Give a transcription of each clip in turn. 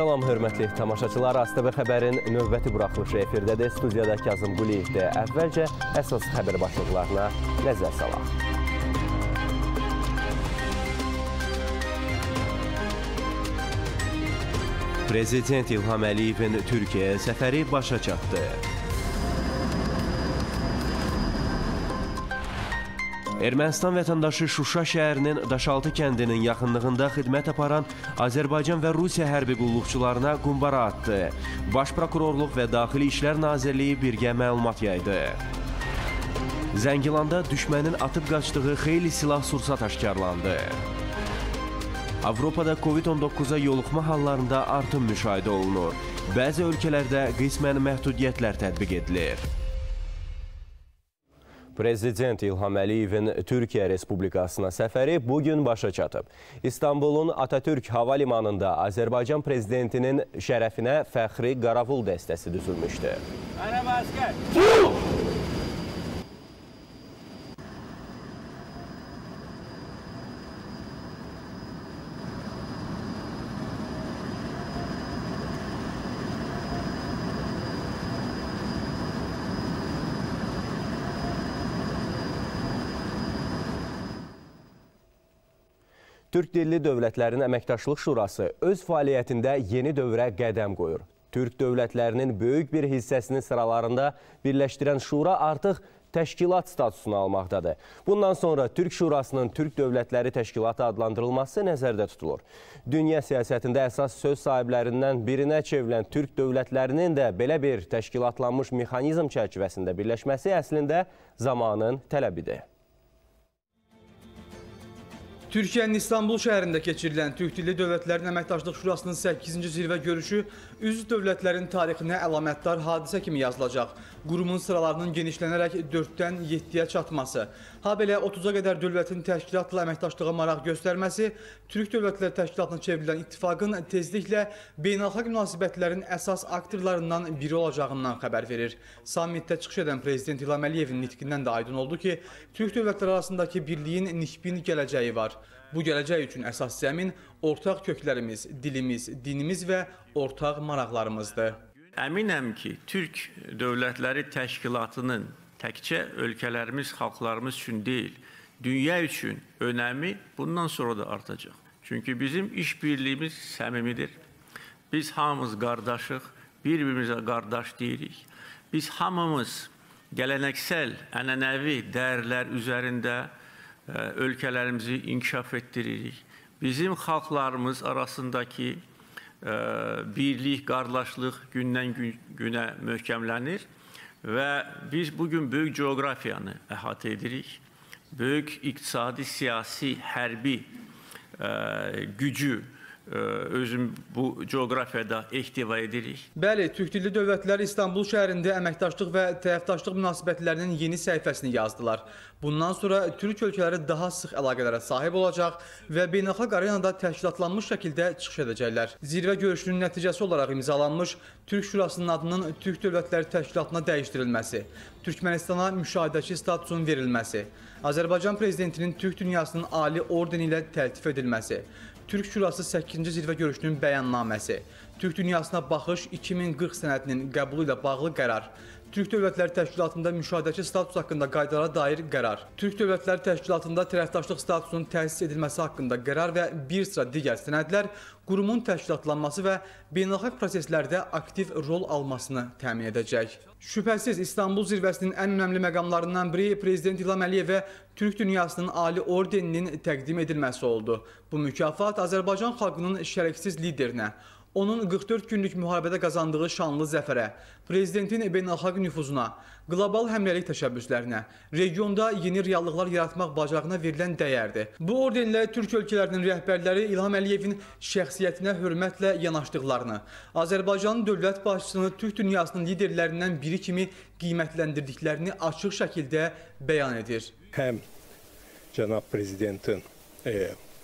Salam, hörmətli tamaşaçılar, ATV Xəbərin növbəti buraxılışı efirdədir. Studiyadakı Azəm Quliyevdir. Əvvəlcə əsas xəbər başlıqlarına nəzər salaq. Prezident İlham Əliyevin Türkiyə səfəri başa çatdı. Ermənistan vətəndaşı Şuşa şəhərinin Daşaltı kəndinin yaxınlığında xidmət aparan Azərbaycan və Rusiya hərbi qulluqçularına qumbara atdı. Baş Prokurorluq və Daxili İşlər Nazirliyi birgə məlumat yaydı. Zəngilanda düşmənin atıb qaçdığı xeyli silah-sursat aşkarlandı. Avropada Covid-19-a yoluxma hallarında artım müşahidə olunur. Bəzi ölkələrdə qismən məhdudiyyətlər tətbiq edilir. Prezident İlham Əliyevin Türkiyə Respublikasına səfəri bugün başa çatıb. İstanbulun Atatürk Hava Limanında Azərbaycan Prezidentinin şərəfinə fəxri qaravul dəstəsi düzülmüşdü. Türk Dilli Dövlətlərinin Əməkdaşlıq Şurası öz fəaliyyətində yeni dövrə qədəm qoyur. Türk dövlətlərinin böyük bir hissəsini sıralarında birləşdirən şura artıq təşkilat statusunu almaqdadır. Bundan sonra Türk Şurasının Türk Dövlətləri Təşkilatı adlandırılması nəzərdə tutulur. Dünya siyasətində əsas söz sahiblərindən birinə çevrilən Türk dövlətlərinin də belə bir təşkilatlanmış mexanizm çərçivəsində birləşməsi əslində zamanın tələbidir. Türkiyənin İstanbul şəhərində keçirilən Türk Dilli Dövlətlərinin Əməkdaşlıq Şurasının 8-ci zirvə görüşü üzv dövlətlərin tarixinə əlamətdar hadisə kimi yazılacaq. Qurumun sıralarının genişlənərək 4-dən 7-yə çatması, habelə 30-a qədər dövlətin təşkilatla əməkdaşlığa maraq göstərməsi, Türk Dövlətləri Təşkilatına çevrilən ittifaqın tezliklə beynəlxalq münasibətlərin əsas aktorlarından biri olacağından xəbər verir. Sammitdə çıxış edən Prezident İlham Əliyevin nitqindən də aydın oldu ki, Türk dövlətləri arasındakı birliyin nikbin gələcəyi var. Bu gələcək üçün əsas zəmin ortaq köklərimiz, dilimiz, dinimiz və ortaq maraqlarımızdır. Əminəm ki, Türk Dövlətləri Təşkilatının təkcə ölkələrimiz, xalqlarımız üçün deyil, dünya üçün önəmi bundan sonra da artacaq. Çünki bizim iş birliyimiz səmimidir. Biz hamımız qardaşıq, bir-birimizə qardaş deyirik. Biz hamımız gələnəksəl, ənənəvi dəyərlər üzərində ölkələrimizi inkişaf etdiririk. Bizim xalqlarımız arasındakı birlik, qardaşlıq gündən günə möhkəmlənir və biz bugün böyük coğrafiyanı əhatə edirik. Böyük iqtisadi, siyasi, hərbi gücü özüm bu coğrafiyada ehtiva edirik. Bəli, Türk Dilli Dövlətləri İstanbul şəhərində əməkdaşlıq və tərəfdaşlıq münasibətlərinin yeni səhifəsini yazdılar. Bundan sonra Türk ölkələri daha sıx əlaqələrə sahib olacaq və beynəlxalq arenada təşkilatlanmış şəkildə çıxış edəcəklər. Zirvə görüşünün nəticəsi olaraq imzalanmış Türk Şurasının adının Türk Dövlətləri Təşkilatına dəyişdirilməsi, Türkmənistana müşahidəçi statusunun verilməsi, Azərbaycan Prezidentinin Türk Dünyasının Ali Ordeni ilə təltif edilməsi, Türk Şurası 8-ci zirvə görüşünün bəyannaməsi, Türk dünyasına baxış 2040 sənədinin qəbulu ilə bağlı qərar, Türk Dövlətləri Təşkilatında müşahidəçi status haqqında qaydalara dair qərar, Türk Dövlətləri Təşkilatında tərəfdaşlıq statusunun təsis edilməsi haqqında qərar və bir sıra digər sənədlər qurumun təşkilatlanması və beynəlxalq proseslərdə aktiv rol almasını təmin edəcək. Şübhəsiz İstanbul zirvəsinin ən önəmli məqamlarından biri Prezident İlham Əliyevə Türk dünyasının Ali Ordeninin təqdim edilməsi oldu. Bu mükafat Azərbaycan xalqının şərəksiz liderinə, onun 44 günlük müharibədə qazandığı şanlı zəfərə, prezidentin beynəlxalq nüfuzuna, qlobal həmrəylik təşəbbüslərinə, regionda yeni reallıqlar yaratmaq bacarığına verilən dəyərdir. Bu ordenlə Türk ölkələrinin rəhbərləri İlham Əliyevin şəxsiyyətinə hörmətlə yanaşdıqlarını, Azərbaycanın dövlət başçısını Türk dünyasının liderlərindən biri kimi qiymətləndirdiklərini açıq şəkildə bəyan edir. Həm cənab prezidentin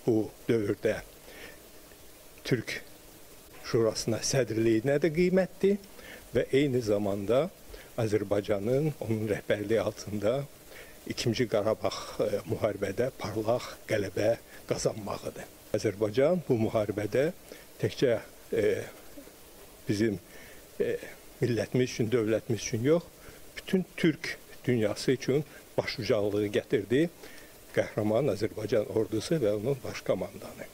bu dövrdə Türk Şurasına sədrliyinə də qiymətli və eyni zamanda Azərbaycanın onun rəhbərliyi altında 2-ci Qarabağ müharibədə parlaq qələbə qazanmağıdır. Azərbaycan bu müharibədə təkcə bizim millətimiz üçün, dövlətimiz üçün yox, bütün Türk dünyası üçün başucaqlığı gətirdi. Qəhrəman Azərbaycan ordusu və onun baş komandanı.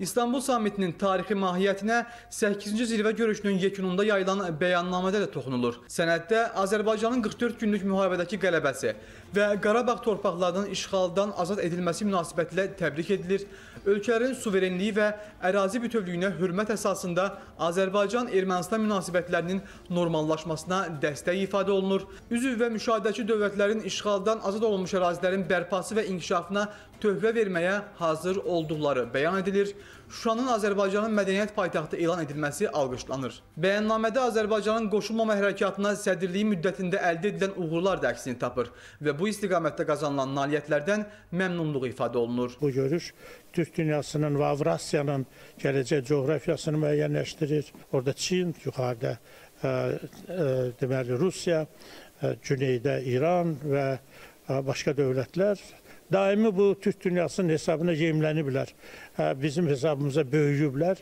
İstanbul sammitinin tarixi mahiyyətinə 8-ci zirvə görüşünün yekununda yayılan bəyannamədə də toxunulur. Sənəddə Azərbaycanın 44 günlük müharibədəki qələbəsi və Qarabağ torpaqlarının işğaldan azad edilməsi münasibətilə təbrik edilir. Ölkələrin suverenliyi və ərazi bütövlüyünə hörmət əsasında Azərbaycan-Ermənistan münasibətlərinin normallaşmasına dəstək ifadə olunur. Üzv və müşahidəçi dövlətlərin işğaldan azad olunmuş ərazilərin bərpası və inkişafına töhfə verməyə hazır olduqları bəyan edilir. Şuşanın Azərbaycanın mədəniyyət paytaxtı elan edilməsi alqışlanır. Bəyannamədə Azərbaycanın qoşulmama hərəkatına sədrliyi müddətində əldə edilən uğurlar da əksini tapır və bu istiqamətdə qazanılan nailiyyətlərdən məmnunluq ifadə olunur. Bu görüş Türk dünyasının və Avrasiyanın gələcək coğrafiyasını müəyyənləşdirir. Orada Çin, yuxarıda deməli Rusiya, güneydə İran və başqa dövlətlər daimi bu Türk dünyasının hesabına yemləniblər, bizim hesabımıza böyüyüblər,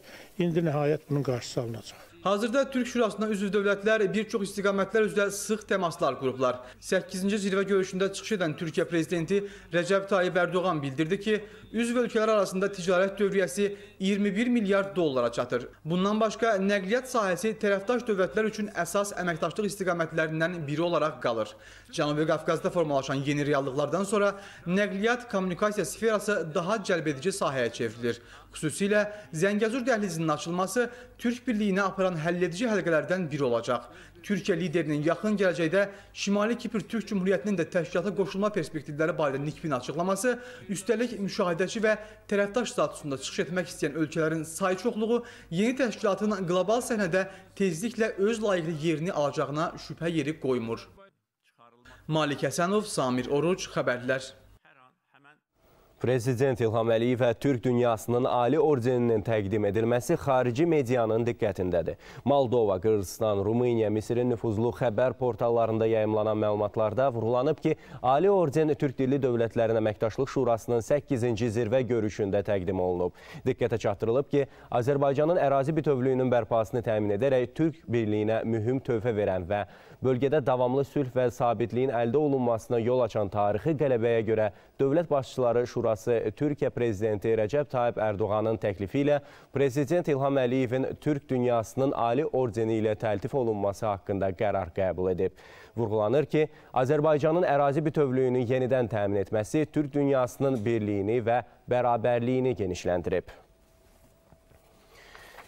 indi nəhayət bunun qarşısı alınacaq. Hazırda Türk Şurasına üzv dövlətlər bir çox istiqamətlər üzrə sıx təmaslar qurublar. 8-ci zirvə görüşündə çıxış edən Türkiyə Prezidenti Recep Tayyip Erdoğan bildirdi ki, üzv ölkələr arasında ticarət dövriyyəsi 21 milyard dollara çatır. Bundan başqa nəqliyyat sahəsi tərəfdaş dövlətlər üçün əsas əməkdaşlıq istiqamətlərindən biri olaraq qalır. Cənubi Qafqazda formalaşan yeni reallıqlardan sonra nəqliyyat kommunikasiya sferası daha cəlbedici sahəyə çevrilir. Xüsusilə Zəngəzur dəhlizinin açılması Türk birliyinə aparan həlledici həlqələrdən biri olacaq. Türkiyə liderinin yaxın gələcəkdə Şimali Kipr Türk Cümhuriyyətinin də təşkilata qoşulma perspektivləri barədə nikbin açıqlaması, üstəlik müşahidəçi və tərəfdaş statusunda çıxış etmək istəyən ölkələrin sayı çoxluğu yeni təşkilatın qlobal səhnədə tezliklə öz layiqli yerini alacağına şübhə yeri qoymur. Malik Həsənov, Samir Oruc, Xəbərlər. Prezident İlham Əliyev və Türk dünyasının ali ordeninin təqdim edilməsi xarici medianın diqqətindədir. Moldova, Qırğızstan, Rumıniya, Misirin nüfuzlu xəbər portallarında yayımlanan məlumatlarda vurğulanıb ki, ali orden Türk Dilli Dövlətlərinin Əməkdaşlıq Şurasının 8-ci zirvə görüşündə təqdim olunub. Diqqətə çatdırılıb ki, Azərbaycanın ərazi bütövlüyünün bərpasını təmin edərək Türk birliyinə mühüm töhfə verən və bölgədə davamlı sülh və sabitliyin əldə olunmasına yol açan tarixi qələbəyə görə dövlət başçıları Şurası Türkiyə Prezidenti Recep Tayyip Erdoğanın təklifi ilə Prezident İlham Əliyevin Türk dünyasının ali ordeni ilə təltif olunması haqqında qərar qəbul edib. Vurğulanır ki, Azərbaycanın ərazi bütövlüyünü yenidən təmin etməsi Türk dünyasının birliyini və bərabərliyini genişləndirib.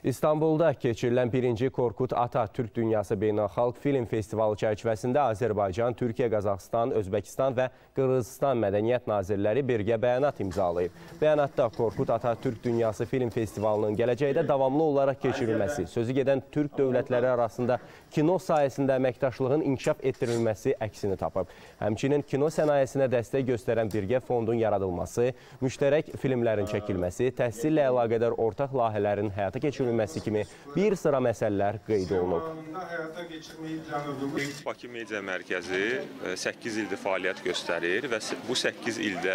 İstanbulda keçirilən 1-ci Korkut Atatürk Dünyası Beynəlxalq Film Festivalı çərçivəsində Azərbaycan, Türkiyə, Qazaxıstan, Özbəkistan və Qırğızıstan mədəniyyət nazirləri birgə bəyanat imzalayıb. Bəyanatda Korkut Atatürk Dünyası Film Festivalının gələcəkdə davamlı olaraq keçirilməsi, sözü gedən Türk dövlətləri arasında kino sayəsində əməkdaşlığın inkişaf etdirilməsi əksini tapıb. Həmçinin kino sənayesinə dəstək göstərən birgə fondun yaradılması, müştərək filmlərin çəkilməsi, təhsillə əlaqədar ortaq layihələrin həyata keçirilməsi kimi bir sıra məsələlər qeyd olunub. Bakı Media Mərkəzi 8 ildir fəaliyyət göstərir və bu 8 ildə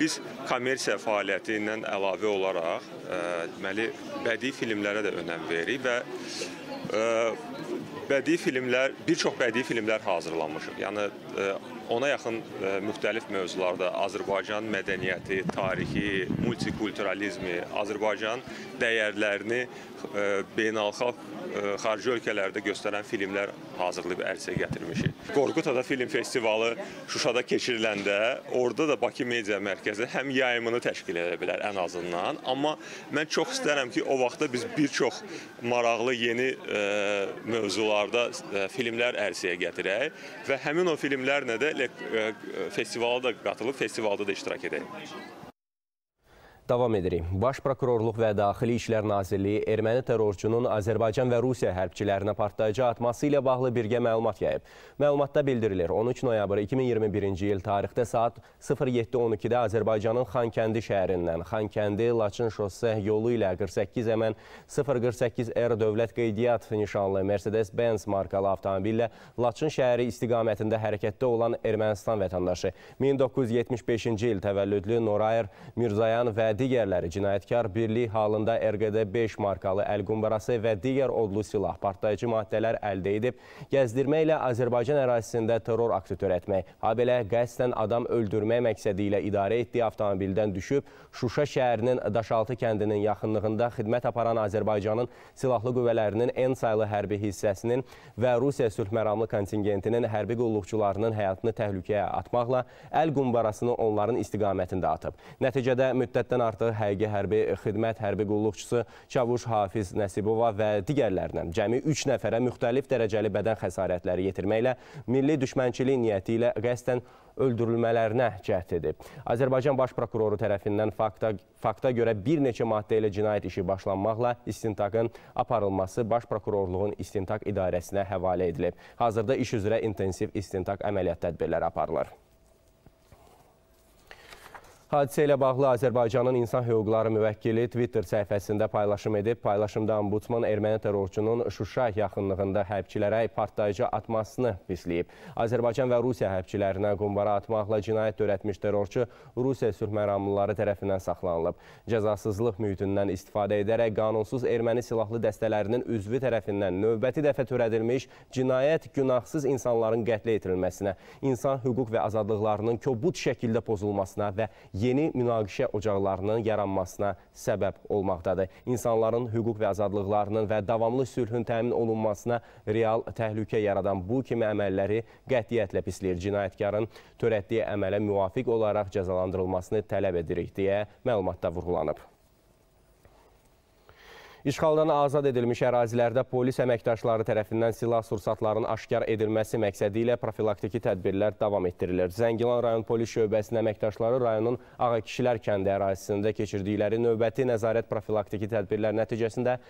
biz kommersiya fəaliyyəti ilə əlavə olaraq bədii filmlərə də önəm veririk və bir çox bədii filmlər hazırlanmışıq. Yəni ona yaxın müxtəlif mövzularda Azərbaycan mədəniyyəti, tarixi, multikulturalizmi, Azərbaycan dəyərlərini beynəlxalq xarici ölkələrdə göstərən filmlər hazırlayıb ərsəyə gətirmişik. Korkut Ata Film Festivalı Şuşada keçiriləndə orada da Bakı Media Mərkəzi həm yayımını təşkil edə bilər ən azından, amma mən çox istərəm ki, o vaxtda biz bir çox maraqlı yeni mövzularda filmlər ərsəyə gətirək və həmin o filmlərlə də festivala da qatılıb, festivalda da iştirak edək. Davam edirik. Baş Prokurorluq və Daxili İşlər Nazirliyi erməni terrorçunun Azərbaycan və Rusiya hərbçilərinə partlayıcı atması ilə bağlı birgə məlumat yayıb. Məlumatda bildirilir, 13 noyabr 2021-ci il tarixdə saat 07:12-də Azərbaycanın Xankəndi şəhərindən Xankəndi-Laçın şosse yolu ilə 48M048R dövlət qeydiyyat nişanlı Mercedes-Benz markalı avtomobillə Laçın şəhəri istiqamətində hərəkətdə olan Ermənistan vətəndaşı 1975-ci il təvəllüdlü Norayr Mirzayan və digərləri cinayətkar birliyi halında RQD-5 markalı əlqumbarası və digər odlu silah, partlayıcı maddələr əldə edib, gəzdirməklə Azərbaycan ərazisində terror aktı törətmək, habelə qəsdən adam öldürmək məqsədi ilə idarə etdiyi avtomobildən düşüb, Şuşa şəhərinin Daşaltı kəndinin yaxınlığında xidmət aparan Azərbaycanın silahlı qüvvələrinin en saylı hərbi hissəsinin və Rusiya sülhməramlı kontingentinin hərbi qulluqçularının həyatını təhlükəyə atmaqla əlqumbarasını onların istiqamətində atıb. Nəticədə müddətdən artıq həqiqi hərbi xidmət hərbi qulluqçusu Çavuş Hafiz Nəsibova və digərlərinə cəmi 3 nəfərə müxtəlif dərəcəli bədən xəsarətləri yetirməklə milli düşmənçilik niyyəti ilə qəsdən öldürülmələrinə cəhd edib. Azərbaycan Baş Prokuroru tərəfindən fakta görə bir neçə maddə ilə cinayət işi başlanmaqla istintaqın aparılması Baş Prokurorluğun istintaq idarəsinə həvalə edilib. Hazırda iş üzrə intensiv istintaq əməliyyat tədbirləri aparılır. Hadisə ilə bağlı Azərbaycanın İnsan Hüquqları müvəkkili Twitter səhifəsində paylaşım edib. Paylaşımda ombudsman erməni terrorçunun Şuşa yaxınlığında hərbçilərə partlayıcı atmasını pisləyib. Azərbaycan və Rusiya hərbçilərinə qumbara atmaqla cinayət törətmiş terrorçu Rusiya sülhməramlıları tərəfindən saxlanılıb. Cəzasızlıq mühitindən istifadə edərək qanunsuz erməni silahlı dəstələrinin üzvü tərəfindən növbəti dəfə törədilmiş cinayət günahsız insanların qətlə yetirilməsinə, insan hüquq və azadlıqlarının kobud şəkildə pozulmasına və yeni münaqişə ocaqlarının yaranmasına səbəb olmaqdadır. İnsanların hüquq və azadlıqlarının və davamlı sülhün təmin olunmasına real təhlükə yaradan bu kimi əməlləri qətiyyətlə pisləyir. Cinayətkarın törətdiyi əmələ müvafiq olaraq cəzalandırılmasını tələb edirik deyə məlumatda vurğulanıb. İşğaldan azad edilmiş ərazilərdə polis əməkdaşları tərəfindən silah-sursatların aşkar edilməsi məqsədi ilə profilaktiki tədbirlər davam etdirilir. Zəngilan rayon polis şöbəsinin əməkdaşları rayonun Ağakişilər kəndi ərazisində keçirdikləri növbəti nəzarət profilaktiki tədbirlər nəticəsində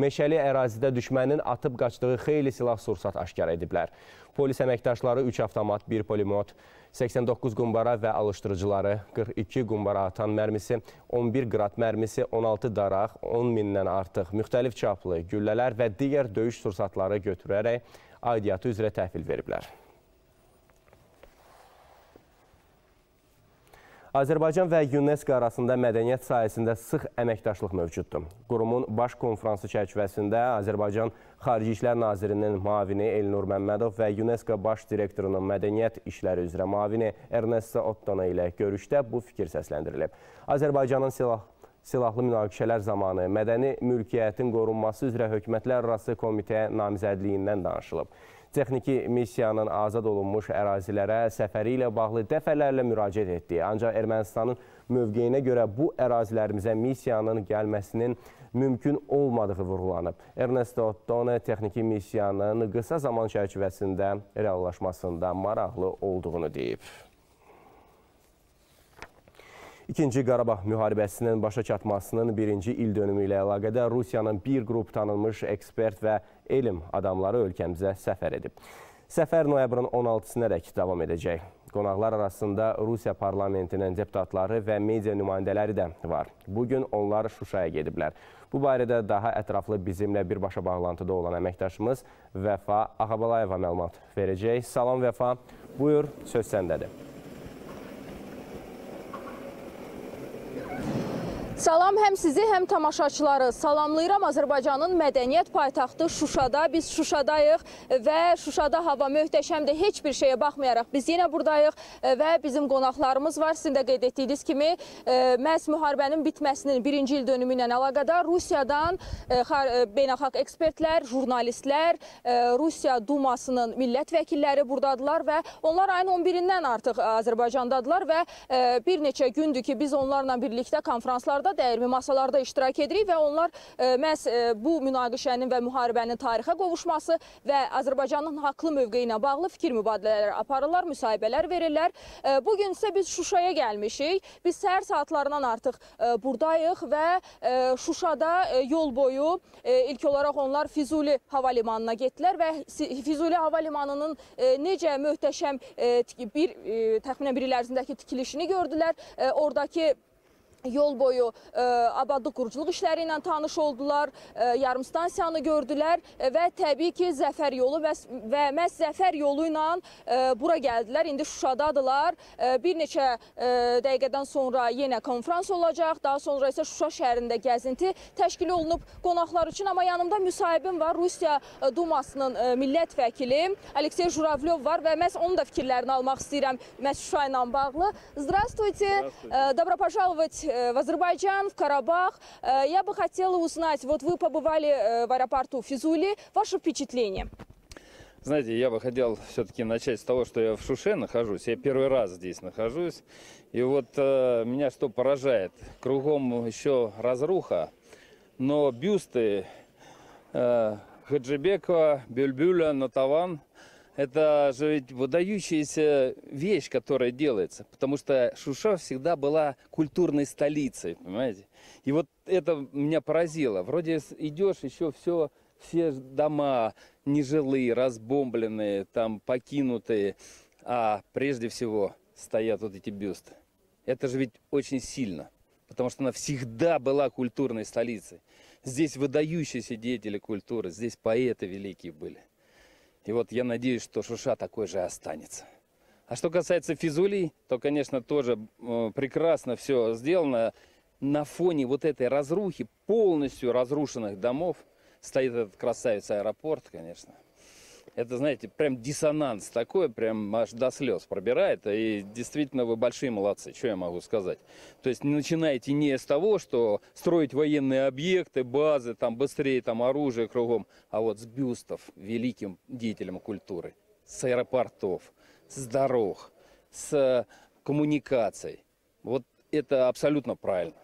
meşəli ərazidə düşmənin atıb qaçdığı xeyli silah-sursat aşkar ediblər. Polis əməkdaşları 3 avtomat, 1 polimot, 89 qumbara və alışdırıcıları, 42 qumbara atan mərmisi, 11 qrat mərmisi, 16 daraq, 10 mindən artıq müxtəlif çaplı güllələr və digər döyüş sursatları götürərək aidiyyatı üzrə təhvil veriblər. Azərbaycan və UNESCO arasında mədəniyyət sahəsində sıx əməkdaşlıq mövcuddur. Qurumun baş konfransı çərçivəsində Azərbaycan Xarici İşlər Nazirinin müavini Elnur Məmmədov və UNESCO baş direktorunun mədəniyyət işləri üzrə müavini Ernesto Ottone ilə görüşdə bu fikir səsləndirilib. Azərbaycanın silahlı münaqişələr zamanı mədəni mülkiyyətin qorunması üzrə hökumətlər arası komitəyə namizədliyindən danışılıb. Texniki missiyanın azad olunmuş ərazilərə səfəri ilə bağlı dəfələrlə müraciət etdiyi, ancaq Ermənistanın mövqeyinə görə bu ərazilərimizə missiyanın gəlməsinin mümkün olmadığı vurğulanıb. Ernesto Ottone texniki missiyanın qısa zaman çərçivəsində reallaşmasında maraqlı olduğunu deyib. İkinci Qarabağ müharibəsinin başa çatmasının birinci il dönümü ilə əlaqədar Rusiyanın bir qrup tanınmış ekspert və elm adamları ölkəmizə səfər edib. Səfər noyabrın 16-sədək davam edəcək. Qonaqlar arasında Rusiya parlamentinin deputatları və media nümayəndələri də var. Bugün onlar Şuşaya gediblər. Bu barədə daha ətraflı bizimlə birbaşa bağlantıda olan əməkdaşımız Vəfa Ahabalayeva məlumat verəcək. Salam Vəfa, buyur, söz səndədir. Salam, həm sizi, həm tamaşaçıları salamlayıram. Azərbaycanın mədəniyyət paytaxtı Şuşada. Biz Şuşadayıq və Şuşada hava möhtəşəmdir. Heç bir şeyə baxmayaraq biz yenə buradayıq və bizim qonaqlarımız var. Sizin də qeyd etdiyiniz kimi, məhz müharibənin bitməsinin birinci il dönümü ilə əlaqədar Rusiyadan beynəlxalq ekspertlər, jurnalistlər, Rusiya Dumasının millət vəkilləri buradadılar və onlar ayın 11-dən artıq Azərbaycandadırlar və bir neçə gündür ki, biz onlarla birlikdə konferanslarda dəyirmi masalarda iştirak edirik və onlar məhz bu münaqişənin və müharibənin tarixə qovuşması və Azərbaycanın haqlı mövqeyi ilə bağlı fikir mübadilələri aparırlar, müsahibələr verirlər. Bugün isə biz Şuşaya gəlmişik. Biz səhər saatlarından artıq buradayıq və Şuşada yol boyu ilk olaraq onlar Füzuli havalimanına getdilər və Füzuli havalimanının necə möhtəşəm təxminən bir il ərzindəki tikilişini gördülər. Oradakı yol boyu abadlıq quruculuq işləri ilə tanış oldular, yarımstansiyanı gördülər və təbii ki, zəfər yolu və məhz zəfər yolu ilə bura gəldilər. İndi Şuşadadırlar. Bir neçə dəqiqədən sonra yenə konferans olacaq. Daha sonra isə Şuşa şəhərində gəzinti təşkil olunub qonaqlar üçün. Amma yanımda müsahibim var. Rusiya Dumasının millət vəkili Aleksey Juravlov var və məhz onun da fikirlərini almaq istəyirəm məhz Şuşa ilə bağlı. Здравствуйте. Добро пожаловать в Азербайджан, в Карабах. Я бы хотела узнать, вот вы побывали в аэропорту Физули, ваше впечатление? Знаете, я бы хотел все-таки начать с того, что я в Шуше нахожусь, я первый раз здесь нахожусь, и вот меня что поражает, кругом еще разруха, но бюсты Хаджибекова, Бülbüля, Натəvan, это же ведь выдающаяся вещь, которая делается, потому что Шуша всегда была культурной столицей, понимаете? И вот это меня поразило. Вроде идешь, еще все дома нежилые, разбомбленные, там покинутые, а прежде всего стоят вот эти бюсты. Это же ведь очень сильно, потому что она всегда была культурной столицей. Здесь выдающиеся деятели культуры, здесь поэты великие были. И вот я надеюсь, что Шуша такой же останется. А что касается Физулей, то, конечно, тоже прекрасно все сделано. На фоне вот этой разрухи, полностью разрушенных домов, стоит этот красавец-аэропорт, конечно. Это, знаете, прям диссонанс такой, прям аж до слез пробирает. И действительно вы большие молодцы, что я могу сказать. То есть начинайте не с того, что строить военные объекты, базы, там быстрее, там оружие кругом, а вот с бюстов великим деятелям культуры, с аэропортов, с дорог, с коммуникаций. Вот это абсолютно правильно.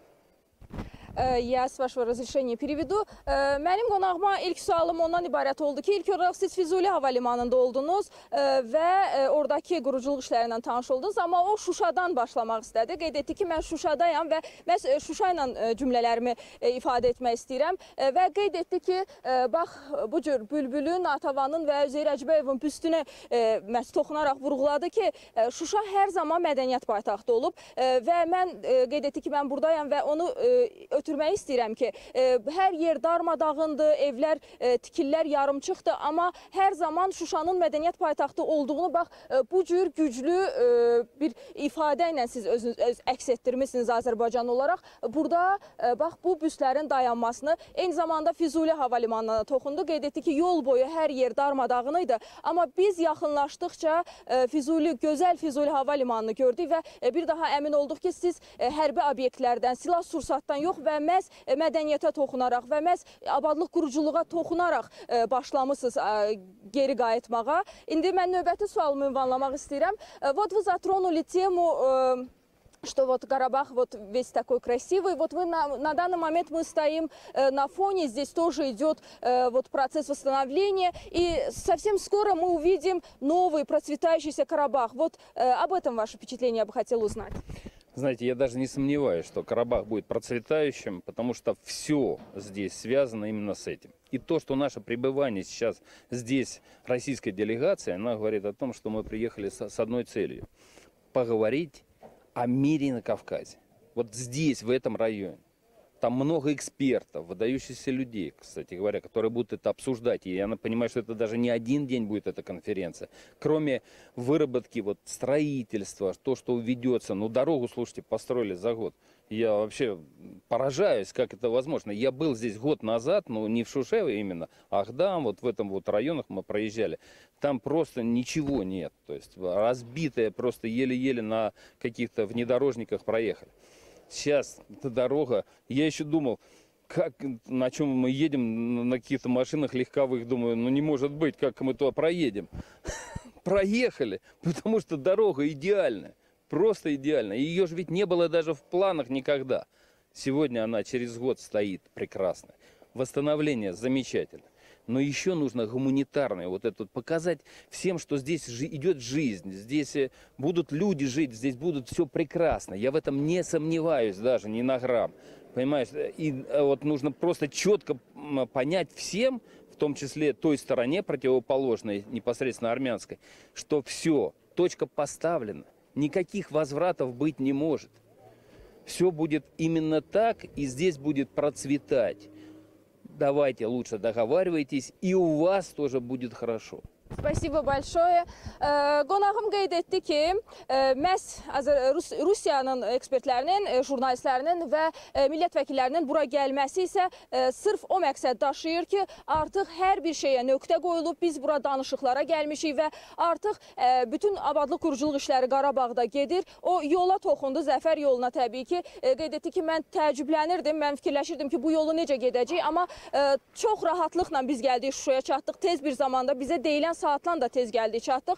Я с вашего разрешения переведу. Mənim qonağıma ilk sualım ondan ibarət oldu ki, ilk olaraq siz Füzuli havalimanında oldunuz və oradakı quruculuq işlərindən tanış oldunuz, amma o Şuşadan başlamaq istədi. Qeyd etdi ki, mən Şuşadayam və məhz Şuşa ilə cümlələrimi ifadə etmək istəyirəm və qeyd etdi ki, bax bu cür Bülbülün, Natəvanın və Üzeyir Əcbəyevin büstünə məhz toxunaraq vurğuladı ki, Şuşa hər zaman mədəniyyət paytaxtı olub və mən qeyd etdi ki, mən buradayam və onu ötürmək istəyirəm ki, hər yer darmadağındır, evlər, tikillər yarımçıqdır, amma hər zaman Şuşanın mədəniyyət paytaxtı olduğunu bax, bu cür güclü bir ifadə ilə siz özünüz əks etdirmişsiniz Azərbaycan olaraq. Burada bax, bu büstlərin dayanmasını, eyni zamanda Füzuli havalimanına toxundu, qeyd etdi ki, yol boyu hər yer darmadağını idi, amma biz yaxınlaşdıqca Füzuli, gözəl Füzuli havalimanını gördük və bir daha əmin olduq ki, siz hərbi obyektlərdən, silah-sursatdan yox və məhz mədəniyyətə toxunaraq və məhz abadlıq quruculuğa toxunaraq başlamışsınız geri qayıtmağa. İndi mən növbəti sualımı ünvanlamaq istəyirəm. Вот вы затронули тему, что вот Карабах вот весь такой красивый. Вот вы на данный момент мы стоим на фоне, здесь тоже идет вот процесс восстановления, и совсем скоро мы увидим новый процветающийся Карабах. Вот об этом ваше впечатление я бы хотела узнать. Знаете, я даже не сомневаюсь, что Карабах будет процветающим, потому что все здесь связано именно с этим. И то, что наше пребывание сейчас здесь, российской делегации, она говорит о том, что мы приехали с одной целью – поговорить о мире на Кавказе. Вот здесь, в этом районе. Там много экспертов, выдающихся людей, кстати говоря, которые будут это обсуждать. И я понимаю, что это даже не один день будет эта конференция. Кроме выработки вот, строительства, то, что уведется. Ну, дорогу, слушайте, построили за год. Я вообще поражаюсь, как это возможно. Я был здесь год назад, но не в Шушеве именно, а Ахдам, вот в этом вот районах мы проезжали. Там просто ничего нет. То есть разбитое, просто еле-еле на каких-то внедорожниках проехали. Сейчас эта дорога, я еще думал, как, на чем мы едем, на каких-то машинах легковых, думаю, ну не может быть, как мы туда проедем. Проехали, потому что дорога идеальная, просто идеальная. Ее же ведь не было даже в планах никогда. Сегодня она через год стоит прекрасно. Восстановление замечательно. Но еще нужно гуманитарное, вот это показать всем, что здесь идет жизнь, здесь будут люди жить, здесь будут все прекрасно. Я в этом не сомневаюсь даже, ни на грамм. Понимаешь, и вот нужно просто четко понять всем, в том числе той стороне противоположной, непосредственно армянской, что все, точка поставлена, никаких возвратов быть не может. Все будет именно так, и здесь будет процветать. Давайте лучше договаривайтесь, и у вас тоже будет хорошо. Спасибо большое. Qonağım qeyd etdi ki, məhz Rusiyanın ekspertlərinin, jurnalistlərinin və millət vəkillərinin bura gəlməsi isə sırf o məqsəd daşıyır ki, artıq hər bir şeyə nöqtə qoyulub, biz bura danışıqlara gəlmişik və artıq bütün abadlıq quruculuq işləri Qarabağda gedir. O yola toxundu, zəfər yoluna təbii ki. Qeyd etdi ki, mən təəccüblənirdim, mən fikirləşirdim ki, bu yolu necə gedəcək, amma çox rahatlıqla biz gəldik Şuşaya çatdıq, tez bir zamanda bizə deyilən saatlan da tez gəldik, çatdıq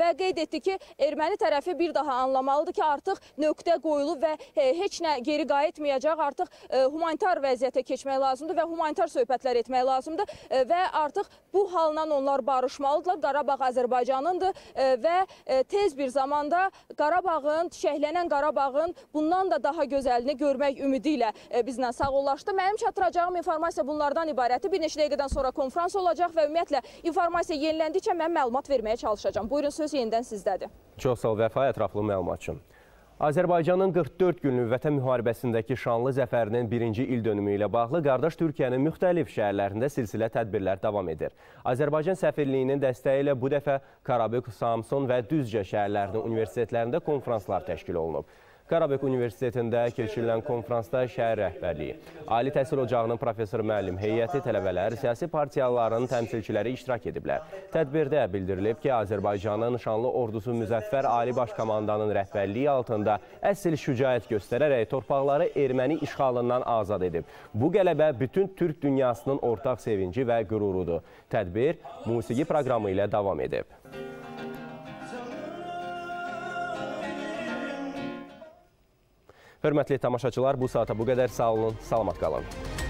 və qeyd etdi ki, erməni tərəfi bir daha anlamalıdır ki, artıq nöqtə qoyulub və heç nə geri qayıtmayacaq, artıq humanitar vəziyyətə keçmək lazımdır və humanitar söhbətlər etmək lazımdır və artıq bu haldan onlar barışmalıdırlar. Qarabağ Azərbaycanındır və tez bir zamanda Qarabağın, şəhlənən Qarabağın bundan da daha gözəlini görmək ümidi ilə bizlə sağollaşdı. Mənim çatdıracağım informasiya bunlardan ibarətdir. Bir neçə dəqiqədən sonra konferans olacaq və ümumiyyətlə informasiya yenilənəcək. Dedikcə mən məlumat verməyə çalışacağım. Buyurun, söz yenidən sizdədir. Çox sağ ol Vəfa, ətraflı məlumat üçün. Azərbaycanın 44 günlük Vətən müharibəsindəki şanlı zəfərinin 1-ci il dönümü ilə bağlı qardaş Türkiyənin müxtəlif şəhərlərində silsilə tədbirlər davam edir. Azərbaycan səfirliyinin dəstəyi ilə bu dəfə Karabük, Samsun və Düzcə şəhərlərinin universitetlərində konferanslar təşkil olunub. Karabük Universitetində keçirilən konferansda şəhər rəhbərliyi, Ali Təhsil Ocağının professor-müəllim heyəti, tələbələr, siyasi partiyaların təmsilçiləri iştirak ediblər. Tədbirdə bildirilib ki, Azərbaycanın şanlı ordusu müzəffər Ali Baş Komandanın rəhbərliyi altında əsl şücaət göstərərək torpaqları erməni işğalından azad edib. Bu qələbə bütün Türk dünyasının ortaq sevinci və qürurudur. Tədbir musiqi proqramı ilə davam edib. Hörmətli tamaşaçılar, bu saata bu qədər. Sağ olun, salamat qalın.